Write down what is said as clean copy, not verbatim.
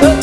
Good.